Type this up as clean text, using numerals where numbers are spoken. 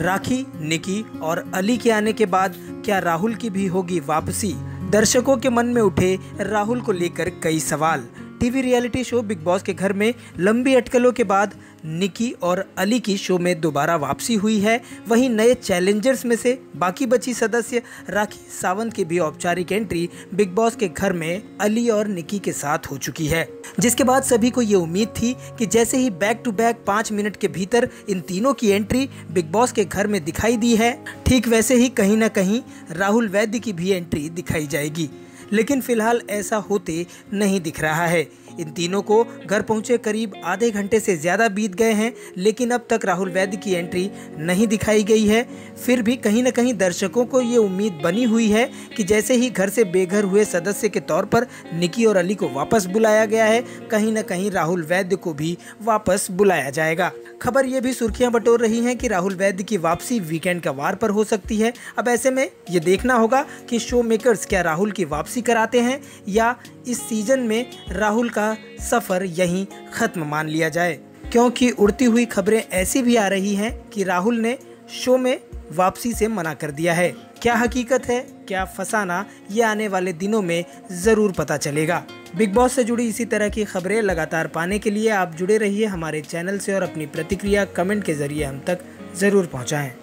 राखी, निकी और अली के आने के बाद क्या राहुल की भी होगी वापसी? दर्शकों के मन में उठे राहुल को लेकर कई सवाल। TV reality show big boss के घर में लंबी अटकलों के बाद निकी और अली की शो में दोबारा वापसी हुई है। वहीं नए चैलेंजर्स में से बाकी बची सदस्य राखी सावंत की भी औपचारिक एंट्री बिग बॉस के घर में अली और निकी के साथ हो चुकी है, जिसके बाद सभी को ये उम्मीद थी कि जैसे ही बैक टू बैक 5 मिनट के भीतर इन तीनों की एंट्री बिग बॉस के घर में दिखाई दी है, ठीक वैसे ही कहीं ना कहीं राहुल वैद्य की भी एंट्री दिखाई जाएगी, लेकिन फिलहाल ऐसा होते नहीं दिख रहा है। इन तीनों को घर पहुंचे करीब आधे घंटे से ज़्यादा बीत गए हैं, लेकिन अब तक राहुल वैद्य की एंट्री नहीं दिखाई गई है। फिर भी कहीं ना कहीं दर्शकों को ये उम्मीद बनी हुई है कि जैसे ही घर से बेघर हुए सदस्य के तौर पर निकी और अली को वापस बुलाया गया है, कहीं ना कहीं राहुल वैद्य को भी वापस बुलाया जाएगा। खबर ये भी सुर्खियां बटोर रही हैं कि राहुल वैद्य की वापसी वीकेंड का वार पर हो सकती है। अब ऐसे में ये देखना होगा कि शो मेकर्स क्या राहुल की वापसी कराते हैं या इस सीजन में राहुल का सफ़र यहीं ख़त्म मान लिया जाए, क्योंकि उड़ती हुई खबरें ऐसी भी आ रही हैं कि राहुल ने शो में वापसी से मना कर दिया है। क्या हकीकत है, क्या फसाना, ये आने वाले दिनों में ज़रूर पता चलेगा। बिग बॉस से जुड़ी इसी तरह की खबरें लगातार पाने के लिए आप जुड़े रहिए हमारे चैनल से और अपनी प्रतिक्रिया कमेंट के ज़रिए हम तक ज़रूर पहुँचाएँ।